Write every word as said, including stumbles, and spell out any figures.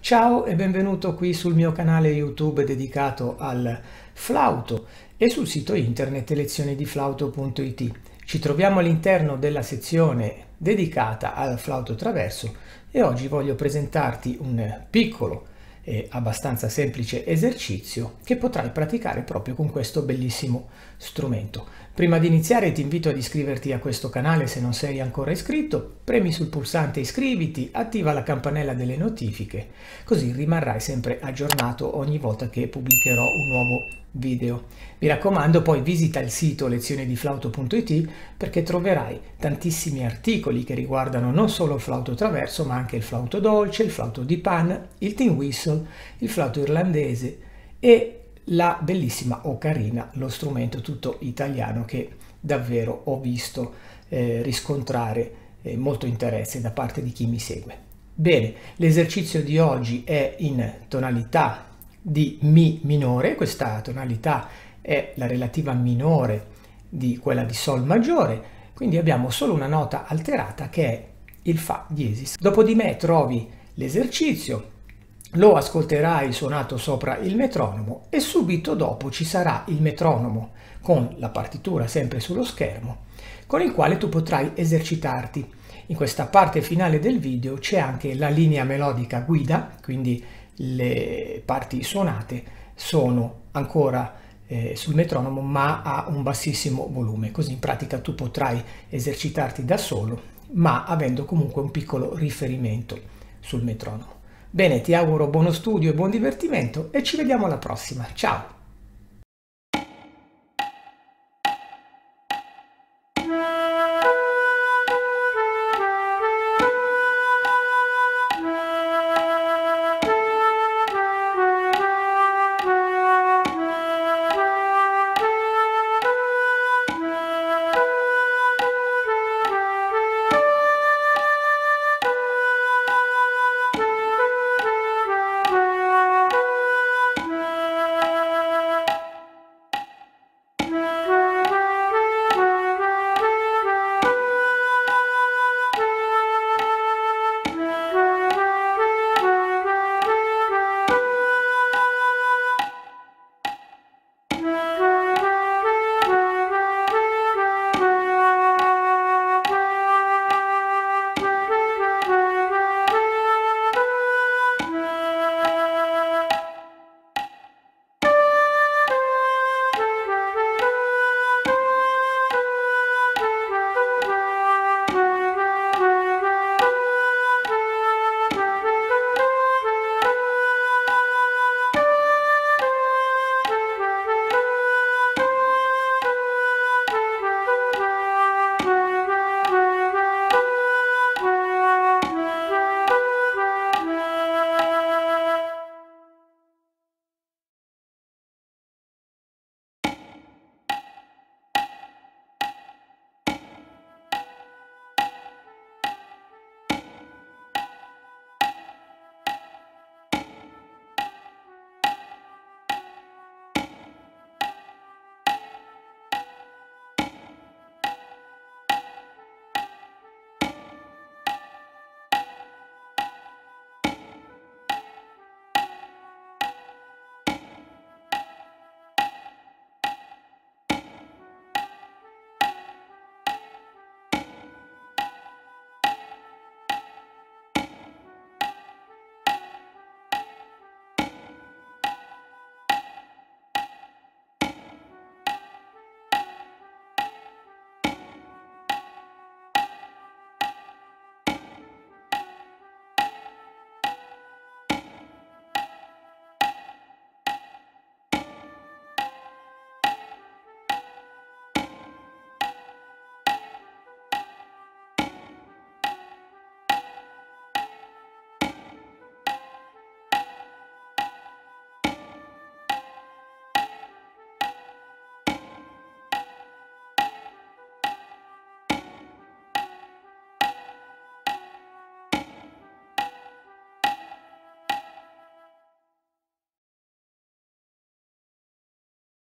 Ciao e benvenuto qui sul mio canale YouTube dedicato al flauto e sul sito internet lezionidiflauto punto it. Ci troviamo all'interno della sezione dedicata al flauto traverso e oggi voglio presentarti un piccolo e abbastanza semplice esercizio che potrai praticare proprio con questo bellissimo strumento. Prima di iniziare ti invito ad iscriverti a questo canale se non sei ancora iscritto, premi sul pulsante iscriviti, attiva la campanella delle notifiche, così rimarrai sempre aggiornato ogni volta che pubblicherò un nuovo video. Mi raccomando, poi visita il sito lezionidiflauto punto it perché troverai tantissimi articoli che riguardano non solo il flauto traverso ma anche il flauto dolce, il flauto di pan, il tin whistle, il flauto irlandese e la bellissima ocarina, lo strumento tutto italiano che davvero ho visto eh, riscontrare eh, molto interesse da parte di chi mi segue. Bene, l'esercizio di oggi è in tonalità di Mi minore. Questa tonalità è la relativa minore di quella di Sol maggiore, quindi abbiamo solo una nota alterata che è il Fa diesis. Dopo di me trovi l'esercizio, lo ascolterai suonato sopra il metronomo e subito dopo ci sarà il metronomo con la partitura sempre sullo schermo, con il quale tu potrai esercitarti. In questa parte finale del video c'è anche la linea melodica guida, quindi le parti suonate sono ancora eh, sul metronomo ma a un bassissimo volume, così in pratica tu potrai esercitarti da solo ma avendo comunque un piccolo riferimento sul metronomo. Bene, ti auguro buono studio e buon divertimento e ci vediamo alla prossima. Ciao!